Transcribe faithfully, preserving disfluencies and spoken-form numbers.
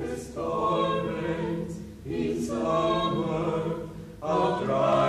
As torrents in summer, I'll dry.